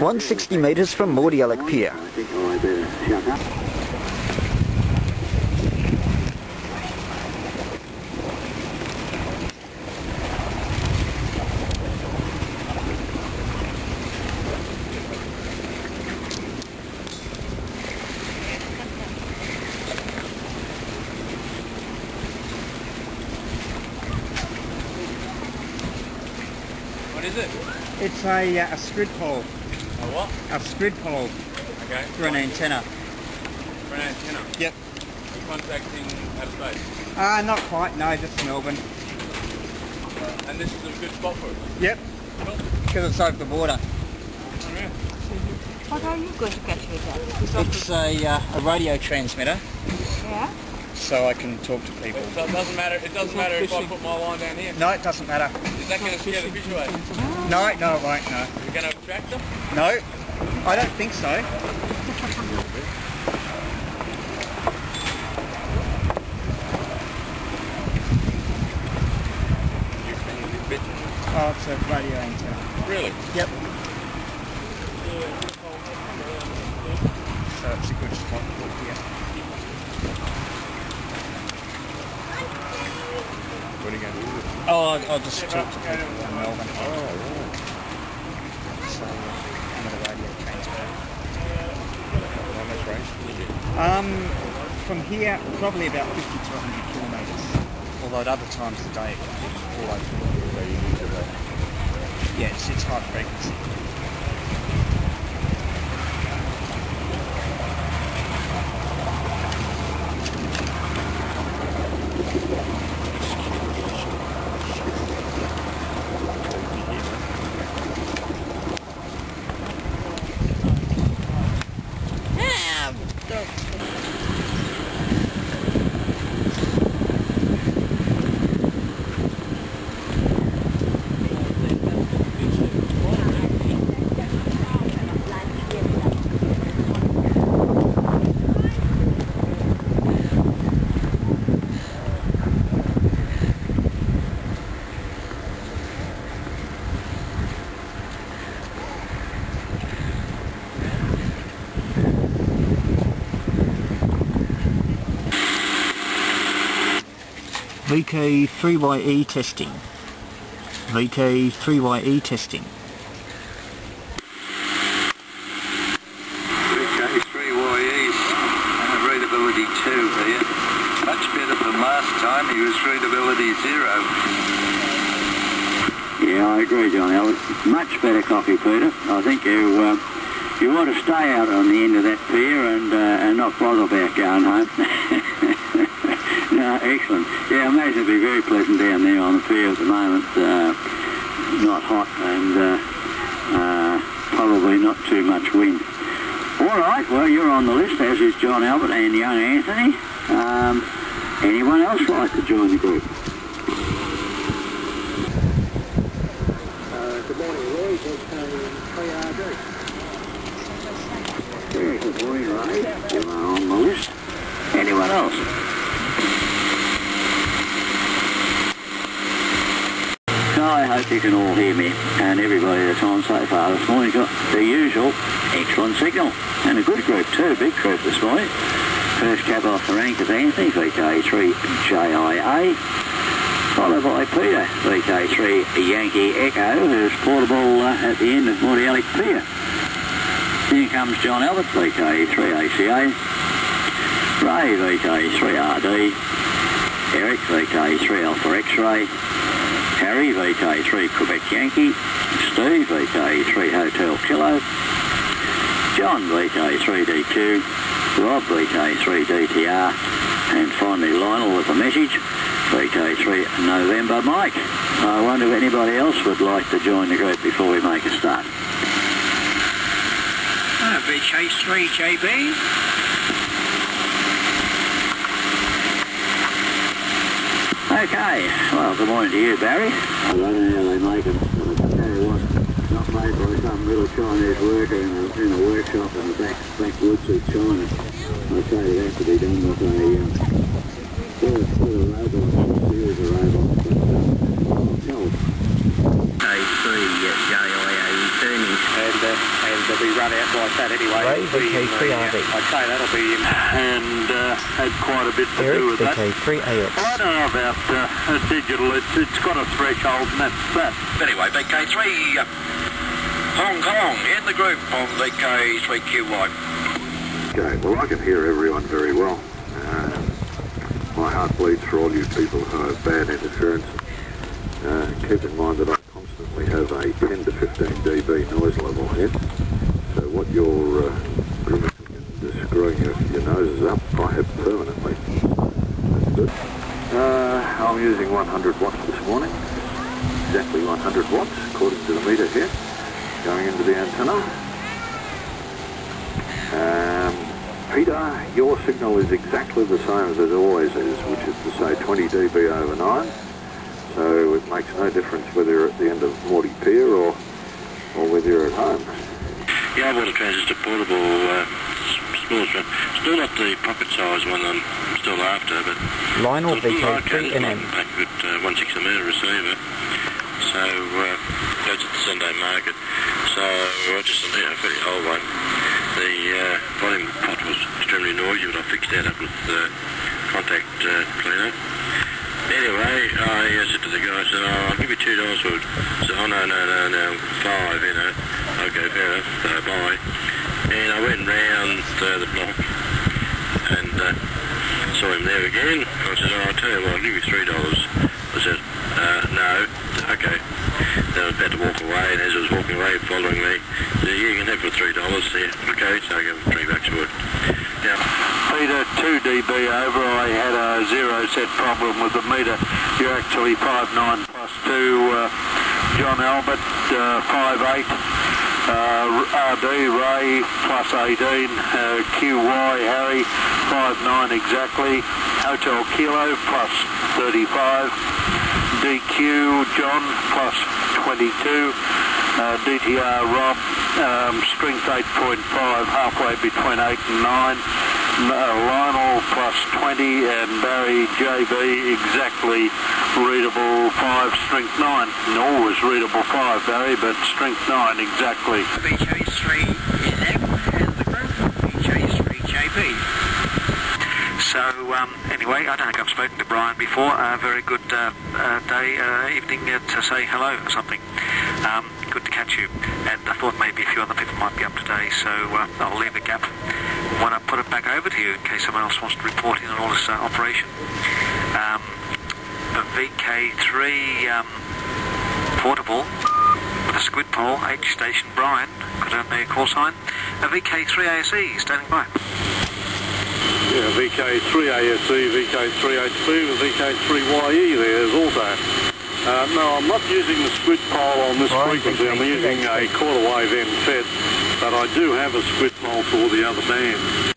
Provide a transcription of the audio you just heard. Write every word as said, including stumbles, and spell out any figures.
one hundred sixty metres from Mordialloc Pier. What is it? It's a, uh, a squid pole. A what? A squid pole. Okay. For an antenna. For an antenna? Yep. You're contacting outer space? Uh, not quite, no, just Melbourne. Uh, and this is a good spot for it? Yep. Because cool. It's over the water. Oh, yeah. What are you going to catch with that? It's a, uh, a radio transmitter. Yeah? So I can talk to people. So it doesn't matter, it doesn't matter if I put my line down here? No, it doesn't matter. Is that going to scare the fish away? No, no it won't, no. You're going to attract them? No, I don't think so. Oh, it's a radio antenna. Really? Yep. So it's a good spot here. What are you going to do with it? Oh, I'll just talk to people in Melbourne. Oh, right. So, I'm at a radio transmitter. How much range did you get? Um, from here, probably about fifty to one hundred kilometres. Although at other times of the day, it's all over. So you need to run? Yeah, it's, it's high frequency. V K three Y E testing. V K three Y E testing. V K three Y E's uh, readability two here. Much better than last time, he was readability zero. Yeah, I agree, Johnny. I was much better copy, Peter. I think you uh, you ought to stay out on the end of that pier and, uh, and not bother about going home. No, excellent. Yeah, I imagine it'd be very pleasant down there on the pier at the moment. Uh, not hot and uh, uh, probably not too much wind. All right, well, you're on the list, as is John Albert and young Anthony. Um, anyone else like to join the group? Uh, good morning, Roy. V K three R D. Very good morning, Roy. You're on the list. Anyone else? I hope you can all hear me and everybody that's on so far this morning got the usual excellent signal and a good group too, big group this morning. First cab off the rank is Anthony, V K three J I A, followed by Peter, V K three Yankee Echo, who's portable uh, at the end of Mordialloc Pier. Here comes John Albert, V K three A C A, Ray, V K three R D, Eric, V K three Alpha X-Ray, Harry, V K three Quebec Yankee, Steve, V K three Hotel Kilo, John, V K three D Q, Rob, V K three D T R, and finally Lionel with a message, V K three November Mike. I wonder if anybody else would like to join the group before we make a start. Uh, V K three J B. Okay, well, good morning to you, Barry. I don't know how they make them, but I tell you what, not made by some little Chinese worker in a, in a workshop in the back, back woods of China. I tell you, that could be done with a um, sort, of, sort of robot, a series of robots, but uh, I'll tell. K three J I A returning. And, uh, and They'll be run out by Pat anyway. V K three R D. Okay, that'll be him. And uh, had quite a bit to Eric, do with that. V K three A X. Well, I don't know about uh, digital. It's, it's got a threshold, and that's that. Anyway, V K three Hong Kong in the group on V K three Q Y. Okay, well, I can hear everyone very well. Uh, my heart bleeds for all you people who have bad interference. Uh, keep in mind that I constantly have a ten to fifteen D B noise level here, so what you're uh, just screwing your, your noses up, I have permanently. That's good. Uh, I'm using one hundred watts this morning, exactly one hundred watts according to the meter here, going into the antenna. Um, Peter, your signal is exactly the same as it always is, which is to say twenty D B over nine. So it makes no difference whether you're at the end of Morty Pier or, or whether you're at home. Yeah, I've got a transistor portable uh, small strip. Still not the pocket size one I'm still after, but... Lionel V K three and M. Packed with uh, one sixty metre receiver, so uh, goes to the Sunday market. So I just, you know, I've got the old one. The uh, volume pot was extremely noisy, but I fixed that up with uh, contact uh, cleaner. Anyway, I said to the guy, I said, oh, I'll give you two dollars for it. I said, oh, no, no, no, no, five, you know. Okay, fair enough, uh, bye. And I went round uh, the block and uh, saw him there again. I said, oh, I'll tell you what, I'll give you three dollars. I said, uh, no, okay. Then I was about to walk away, and as I was walking away, following me, he said, yeah, you can have it for three dollars. Yeah, okay, so I gave him three bucks for it. Now, Peter, two D B over, I had a zero set problem with the meter. You're actually five nine plus two, uh, John Albert, uh, five eight, uh, R D, Ray, plus eighteen, uh, Q Y, Harry, five nine exactly, Hotel Kilo, plus thirty-five, D Q, John, plus twenty-two, Uh, D T R Rob, um, strength eight point five, halfway between eight and nine, uh, Lionel plus twenty, and Barry J B exactly readable five, strength nine. Always readable five, Barry, but strength nine exactly. V K three M and the group, V K three J B. So, um, anyway, I don't think I've spoken to Brian before. A uh, very good uh, uh, day, uh, evening, uh, to say hello or something. Um, Good to catch you, and I thought maybe a few other people might be up today, so uh, I'll leave the gap when I put it back over to you in case someone else wants to report in on all this uh, operation. Um, the V K three um, portable with a squid pole, H station Brian, could have a call sign. A V K three A S E standing by. Yeah, V K three A S E, V K three H B, and V K three Y E there is also. Uh, no, I'm not using the squid pole on this frequency, I'm using a quarter wave M F E T, but I do have a squid pole for the other band.